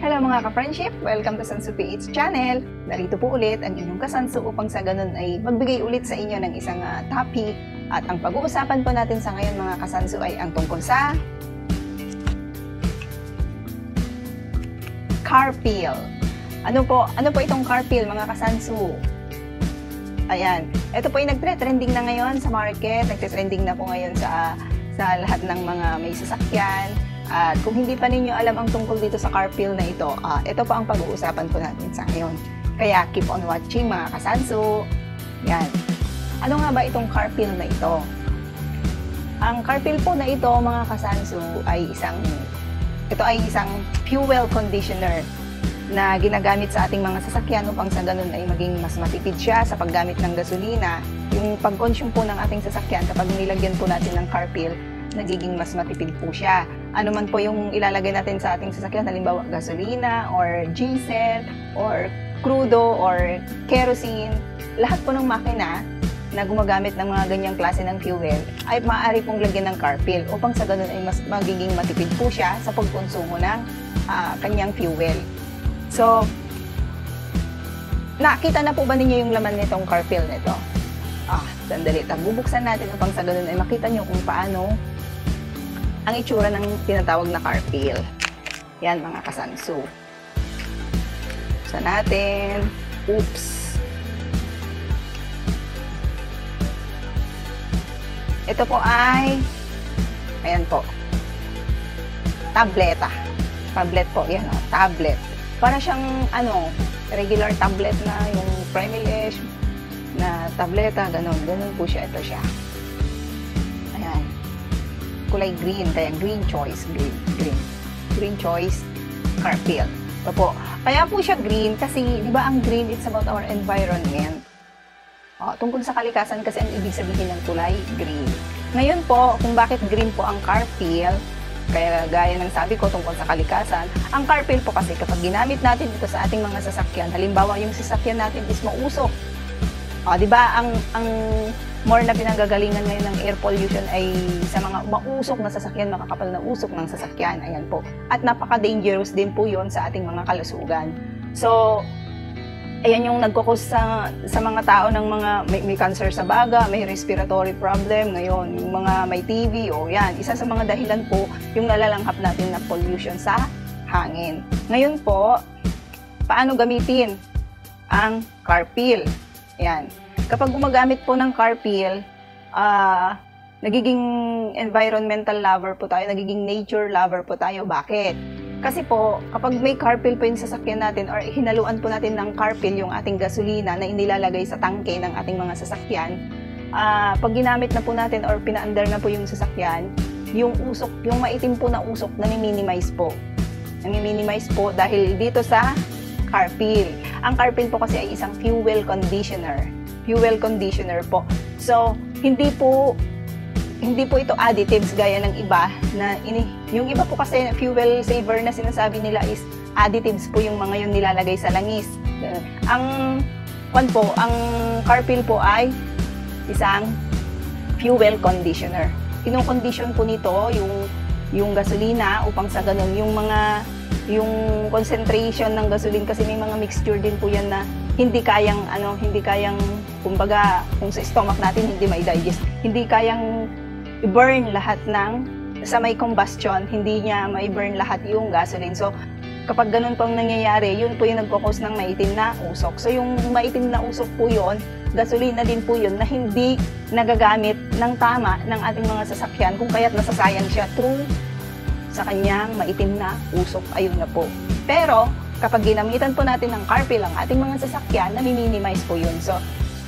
Hello mga ka-friendship! Welcome to Sansu PH channel! Narito po ulit ang inyong kasansu upang sa ganun ay magbigay ulit sa inyo ng isang topic. At ang pag-uusapan po natin sa ngayon mga kasansu ay ang tungkol sa CarPill. Ano po itong CarPill mga kasansu? Ayan, ito po ay nagtre-trending na ngayon sa market, nagtre-trending na po ngayon sa lahat ng mga may sasakyan. At kung hindi pa ninyo alam ang tungkol dito sa CarPill na ito, ito po ang pag-uusapan po natin sa ngayon. Kaya keep on watching mga kasansu. Yan. Ano nga ba itong CarPill na ito? Ang CarPill po na ito mga kasansu ay isang fuel conditioner na ginagamit sa ating mga sasakyan upang sa ganun ay maging mas matipid siya sa paggamit ng gasolina. Yung pag-consume po ng ating sasakyan kapag nilagyan po natin ng CarPill, nagiging mas matipid po siya. Ano man po yung ilalagay natin sa ating sasakyan, halimbawa gasolina or diesel or crudo or kerosene, lahat po ng makina na gumagamit ng mga ganyang klase ng fuel ay maaari pong lagyan ng CarPill upang sa ganun ay mas magiging matipid po siya sa pagkonsumo ng kanyang fuel. So, nakita na po ba ninyo yung laman nitong CarPill nito? Sandali, bubuksan natin upang sa ganun ay makita nyo kung paano ang itsura ng tinatawag na CarPill. Yan mga kasansu. Buksan natin. Oops! Ito po ay, ayan po, tableta. Tablet po, yan o, tablet. Para siyang, regular tablet na yung Primelish na tableta, ganun po siya, ito siya. Ayan. Kulay green, kaya green choice, CarPill. Ito po. Kaya po siya green kasi, di ba ang green, it's about our environment. Tungkol sa kalikasan kasi ang ibig sabihin ng kulay green. Ngayon po, kung bakit green po ang CarPill, kaya gaya ng sabi ko tungkol sa kalikasan, ang CarPill po kasi kapag ginamit natin ito sa ating mga sasakyan, halimbawa yung sasakyan natin is mausok. Di ba ang more na pinanggagalingan ngayon ng air pollution ay sa mga mausok na sasakyan, makakapal na usok ng sasakyan. Ayan po. At napaka-dangerous din po yun sa ating mga kalusugan. So, ayan yung nagkukos sa mga tao ng mga may cancer sa baga, may respiratory problem ngayon, yung mga may TB o yan. Isa sa mga dahilan po yung nalalanghap natin na pollution sa hangin. Ngayon po, paano gamitin ang CarPill? Yan. Kapag gumagamit po ng CarPill, nagiging environmental lover po tayo, nagiging nature lover po tayo. Bakit? Kasi po, kapag may CarPill po yung sasakyan natin or hinaluan po natin ng CarPill yung ating gasolina na inilalagay sa tangke ng ating mga sasakyan, pag ginamit na po natin or pinaandar na po yung sasakyan, yung usok, yung maitim po na usok, nami-minimize po. Nami-minimize po dahil dito sa CarPill. Ang CarPill po kasi ay isang fuel conditioner. Fuel conditioner po. So, hindi po ito additives gaya ng iba na yung iba po kasi fuel saver na sinasabi nila is additives po yung mga yun nilalagay sa langis. Ang CarPill po ay isang fuel conditioner. Kino-condition po nito yung gasolina upang sa ganun yung concentration ng gasoline kasi may mga mixture din po yan na hindi kayang kumbaga kung sa stomach natin hindi mai-digest, hindi kayang i-burn lahat sa may combustion, hindi niya mai-burn lahat yung gasoline. So kapag ganun pong nangyayari, yun po yung nagko-cause ng maitim na usok. So yung maitim na usok po yun, gasolina din po yun na hindi nagagamit ng tama ng ating mga sasakyan kung kaya't nasasayang siya through sa kanyang maitim na usok. Ayun na po. Pero, kapag ginamitan po natin ng CarPill ang ating mga sasakyan, nami-minimize po yun. So,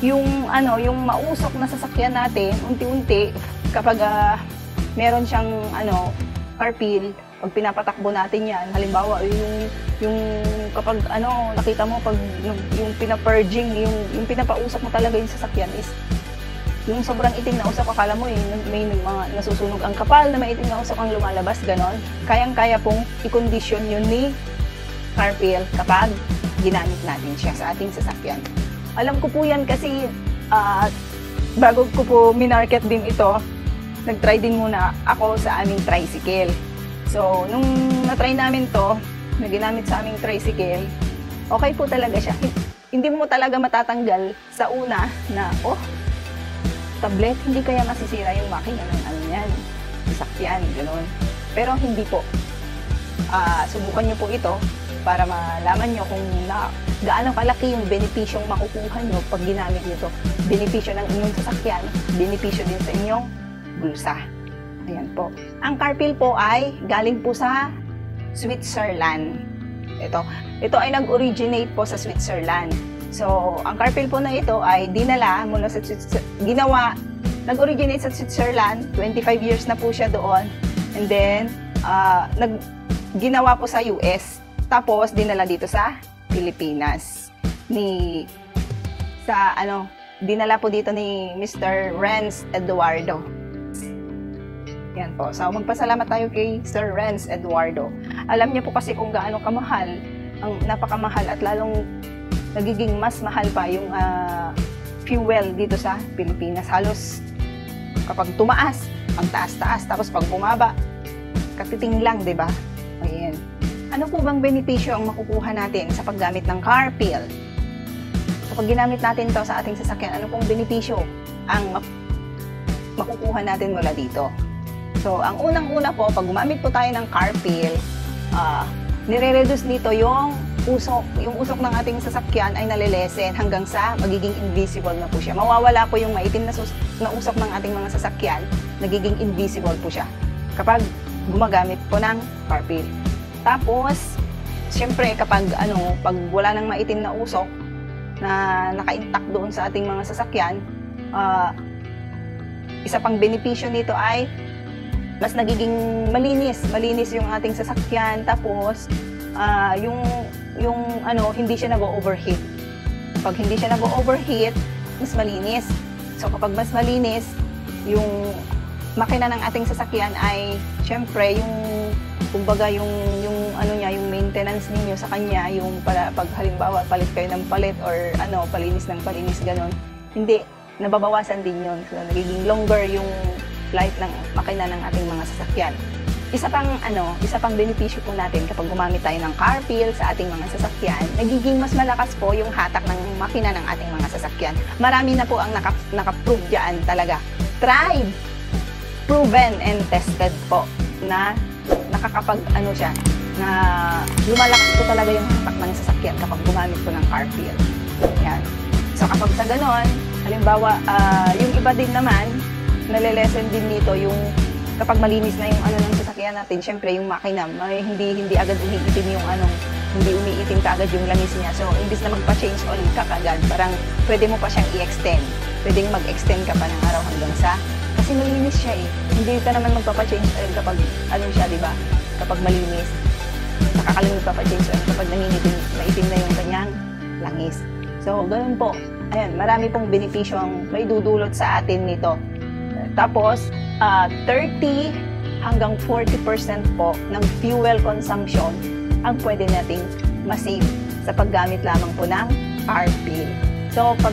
yung mausok na sasakyan natin, unti-unti, kapag meron siyang, CarPill, pag pinapatakbo natin yan, halimbawa, yung kapag, nakita mo, pag yung pina-purging, yung pinapausok mo talaga yung sasakyan is, yung sobrang itim na usok, akala mo may mga nasusunog ang kapal na may itim na usok ang lumalabas, ganon. Kayang-kaya pong i-condition yun ni CarPill kapag ginamit natin siya sa ating sasakyan. Alam ko po yan kasi bago ko po minarket din ito, nag-try din muna ako sa aming tricycle. So, nung na-try namin to, na ginamit sa aming tricycle, okay po talaga siya. Hindi mo talaga matatanggal sa una na, oh, tablet, hindi kaya masisira yung makina ng ano yan, sasakyan, gano'n. Pero hindi po. Subukan nyo po ito para malaman nyo kung gaano kalaki yung benepisyong makukuha nyo pag ginamit nyo ito. Benepisyo ng inyong sasakyan, benepisyo din sa inyong bulsa. Ayan po. Ang CarPill po ay galing po sa Switzerland. Ito ay nag-originate po sa Switzerland. So, ang CarPill po na ito ay dinala mula sa nag-originate sa Switzerland, 25 years na po siya doon. And then, ginawa po sa US. Tapos, dinala dito sa Pilipinas. Dinala po dito ni Mr. Renz Eduardo. Yan po. So, magpasalamat tayo kay Sir Renz Eduardo. Alam niyo po kasi kung gaano kamahal, ang napakamahal at lalong nagiging mas mahal pa yung fuel dito sa Pilipinas. Halos kapag tumaas, ang taas-taas, tapos pag bumaba, katiting lang, di ba? Ayan. Ano po bang benepisyo ang makukuha natin sa paggamit ng CarPill? So, pag ginamit natin to sa ating sasakyan, ano pong benepisyo ang makukuha natin mula dito? So, ang unang-una po, pag gumamit po tayo ng CarPill, nire-reduce dito yung usok ng ating sasakyan ay nalilesen hanggang sa magiging invisible na po siya. Mawawala po yung maitim na usok ng ating mga sasakyan, nagiging invisible po siya kapag gumagamit po ng CarPill. Tapos, siyempre kapag pag wala ng maitim na usok na naka-intact doon sa ating mga sasakyan, isa pang benepisyo nito ay mas nagiging malinis. Malinis yung ating sasakyan, tapos hindi siya nag-overheat. Pag hindi siya nag-overheat, mas malinis. So, kapag mas malinis, yung makina ng ating sasakyan ay, syempre, yung maintenance ninyo sa kanya, yung pag halimbawa, palit kayo ng palit or palinis ng palinis, ganon. Hindi, nababawasan din yun. So, nagiging longer yung life ng makina ng ating mga sasakyan. Isa pang benepisyo po natin kapag gumamit tayo ng CarPill sa ating mga sasakyan, nagiging mas malakas po yung hatak ng makina ng ating mga sasakyan. Marami na po ang nakaprove dyan talaga. Tried, proven, and tested po na lumalakas po talaga yung hatak ng sasakyan kapag gumamit po ng CarPill. Yan. So kapag sa ganon, halimbawa, yung iba din naman, nalilesen din nito yung kapag malinis na yung ng sasakyan natin, syempre yung makina, hindi agad umiitim yung hindi umiitim kaagad yung langis niya. So, imbis na magpa-change oil ka kaagad, parang pwede mo pa siyang i-extend. Pwedeng mag-extend ka pa ng araw hanggang sa, kasi malinis siya eh. Hindi ka naman magpa-change oil kapag, di ba? Kapag malinis, nakakalang magpa-change oil kapag nangingitim, maitim na yung kanyang langis. So, ganoon po. Ayan, marami pong benepisyo ang may dudulot sa atin nito. Tapos, 30 hanggang 40% po ng fuel consumption ang pwede nating masave sa paggamit lamang po ng CarPill. So, pag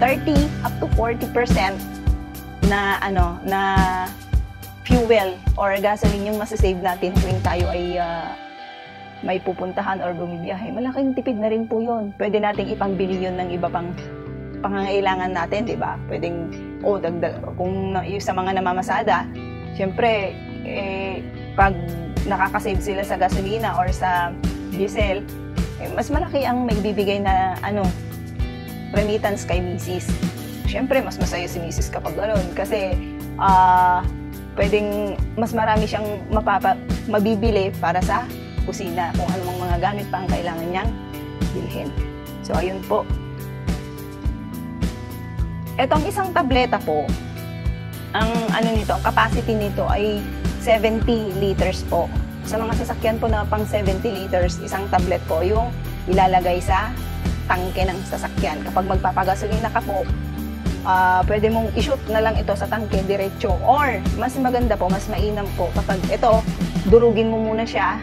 30 up to 40% na fuel or gasoline yung masasave natin tuwing tayo ay may pupuntahan or bumibiyahe, malaking tipid na rin po yun. Pwede nating ipangbili yun ng iba pang pangangailangan natin, di ba? Pwedeng, kung sa mga namamasada, syempre, pag nakakasave sila sa gasolina or sa diesel, mas malaki ang may bibigay na, remittance kay misis. Syempre, mas masaya si misis kapag gano'n. Kasi, pwedeng mas marami siyang mabibili para sa kusina, kung anong mga gamit pa ang kailangan niyang bilhin. So, ayun po. Etong isang tableta po, ang capacity nito ay 70 liters po. Sa mga sasakyan po na pang 70 liters, isang tablet po yung ilalagay sa tangke ng sasakyan. Kapag magpapagasolina ka po, pwede mong i-shoot na lang ito sa tangke diretso. Or, mas maganda po, mas mainam po, kapag ito, durugin mo muna siya.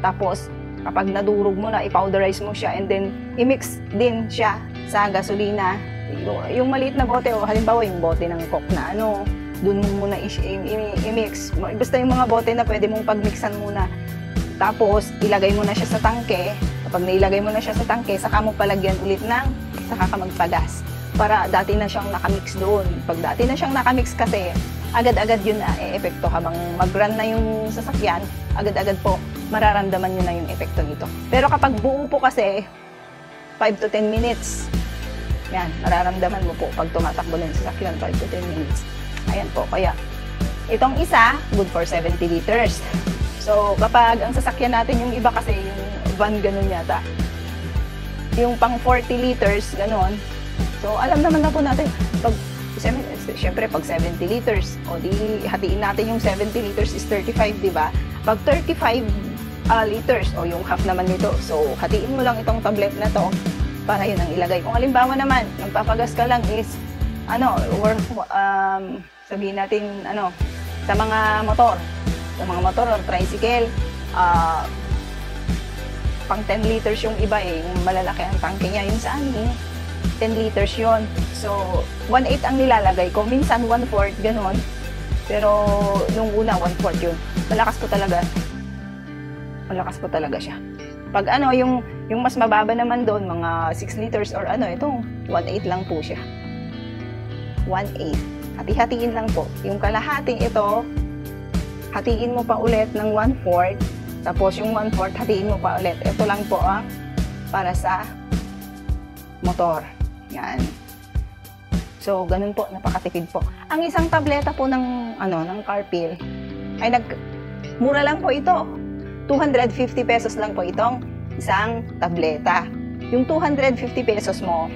Tapos, kapag nadurog mo na, i-powderize mo siya and then i-mix din siya sa gasolina. Yung maliit na bote, o halimbawa yung bote ng Coke na dun mo muna i-mix. Basta yung mga bote na pwede mong pagmixan muna, Tapos, ilagay mo na siya sa tangke. Kapag nailagay mo na siya sa tangke, saka mo palagyan ulit ng saka ka magpagas. Para dati na siyang nakamix doon. Pag dati na siyang nakamix kasi, agad-agad yun na epekto. Habang mag-run na yung sasakyan, agad-agad po mararamdaman nyo na yung epekto nito. Pero kapag buo po kasi, 5 to 10 minutes, yan, mararamdaman mo po pag tumatakbo na yung sasakyan, 5 to 10 minutes. Ayan po, kaya itong isa, good for 70 liters. So, kapag ang sasakyan natin, yung iba kasi, yung van, ganun yata. Yung pang 40 liters, ganun. So, alam naman na po natin, pag, syempre, pag 70 liters, o di, hatiin natin yung 70 liters is 35, di ba? Pag 35 liters, o yung half naman nito, so, hatiin mo lang itong tablet na to, para yun ang ilagay. Kung halimbawa naman, nagpapagas ka lang is, ano, worth, sabihin natin, ano, sa mga motor or tricycle, pang 10 liters yung iba eh, yung malalaki ang tangke niya, yun sa amin, 10 liters yun. So, 1/8 ang nilalagay ko, minsan 1/4, ganun. Pero, nung una, 1/4 yun. Malakas po talaga siya. Pag ano, yung mas mababa naman doon, mga 6 liters or ano, itong 1/8 lang po siya. 1/8. Hati-hatiin lang po. Yung kalahati ito, hatiin mo pa ulit ng 1/4, tapos yung 1/4 hatiin mo pa ulit. Ito lang po ang para sa motor. Yan. So, ganun po, napakatipid po. Ang isang tableta po ng, ano, ng CarPill, ay mura lang po ito. 250 pesos lang po itong isang tableta. Yung 250 pesos mo,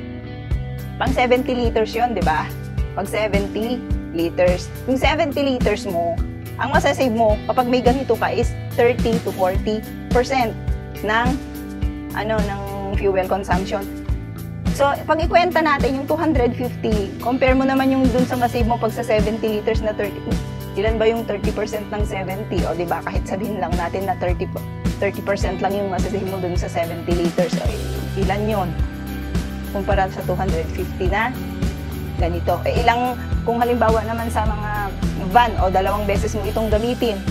pang 70 liters yun, di ba? Pag 70 liters. Yung 70 liters mo, ang masasave mo kapag may ganito ka is 30 to 40% ng ano ng fuel consumption. So, pag ikwenta natin yung 250, compare mo naman yung dun sa masave mo pag sa 70 liters na 30. Ilan ba yung 30% ng 70? O, di ba? Kahit sabihin lang natin na 30% lang yung masasave mo dun sa 70 liters. O, ilan yun? Kumpara sa 250 na ganito. Eh, ilang, kung halimbawa naman sa mga van o dalawang beses mo itong gamitin,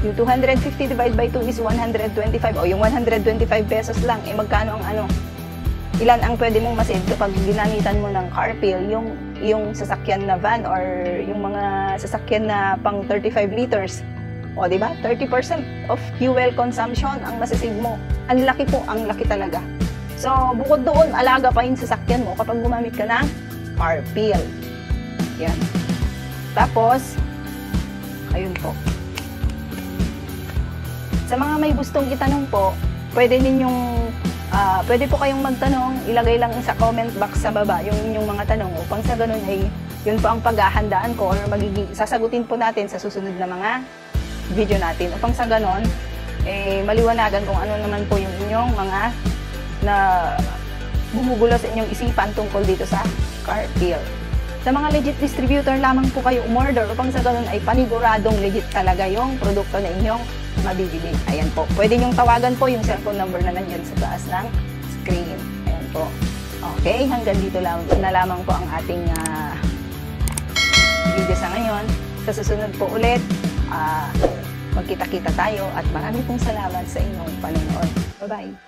yung 250 divided by 2 is 125 o yung 125 pesos lang, eh magkano ang ano? Ilan ang pwede mong masave kapag ginamitan mo ng CarPill, yung sasakyan na van or yung mga sasakyan na pang 35 liters. O, di ba? 30% of fuel consumption ang masasave mo. Ang laki po, ang laki talaga. So, bukod doon, alaga pa yung sasakyan mo kapag gumamit ka ng CarPill. Yan. Tapos, ayun po. Sa mga may gustong itanong po, pwede po kayong magtanong, ilagay lang sa comment box sa baba yung inyong mga tanong. Upang sa ganun ay, yun po ang paghahandaan ko or sasagutin po natin sa susunod na mga video natin. Upang sa ganun, eh, maliwanagan kung ano naman po yung inyong mga na bumugulo sa inyong isipan tungkol dito sa CarPill. Sa mga legit distributor lamang po kayo umorder upang sa ganun ay paniguradong legit talaga yung produkto na inyong mabibili. Ayan po. Pwede niyong tawagan po yung cellphone number na nandiyan sa taas ng screen. Ayan po. Okay, hanggang dito na lamang po ang ating video sa ngayon. Sa susunod po ulit, magkita-kita tayo at marami pong salamat sa inyong panonood. Bye-bye!